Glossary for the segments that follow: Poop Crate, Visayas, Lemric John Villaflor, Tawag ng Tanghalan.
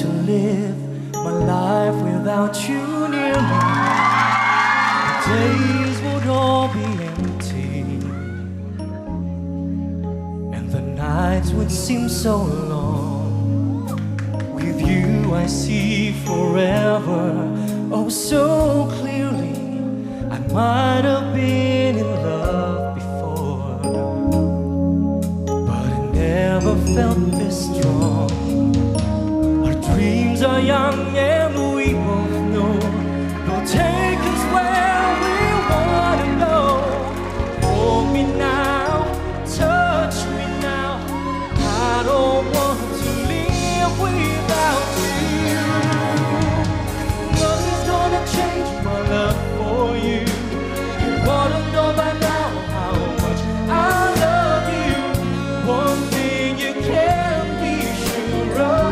to live my life without you near me. The days would all be empty, and the nights would seem so long. With you I see forever, oh so clearly. I might have been in love before, but it never felt this strong. Dreams are young and we both know they'll take us where we want to go. Hold me now, touch me now, I don't want to live without you. Nothing's gonna change my love for you. You ought to know by now how much I love you. One thing you can be sure of,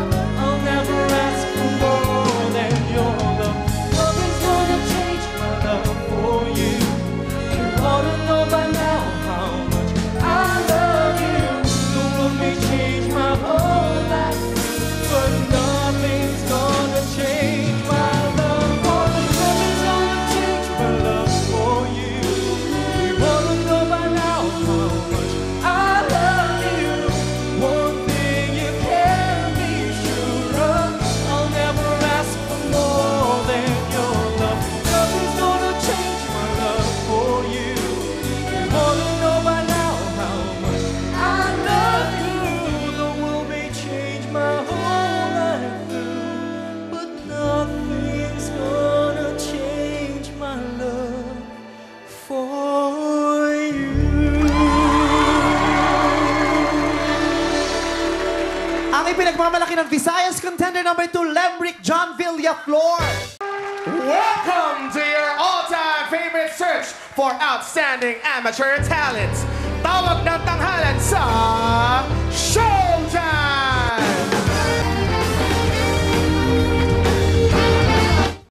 pinagmamalaki ng Visayas contender number 2, Lemric John Villaflor. Welcome to your all-time favorite search for outstanding amateur talents. Tawag ng tanghalan sa...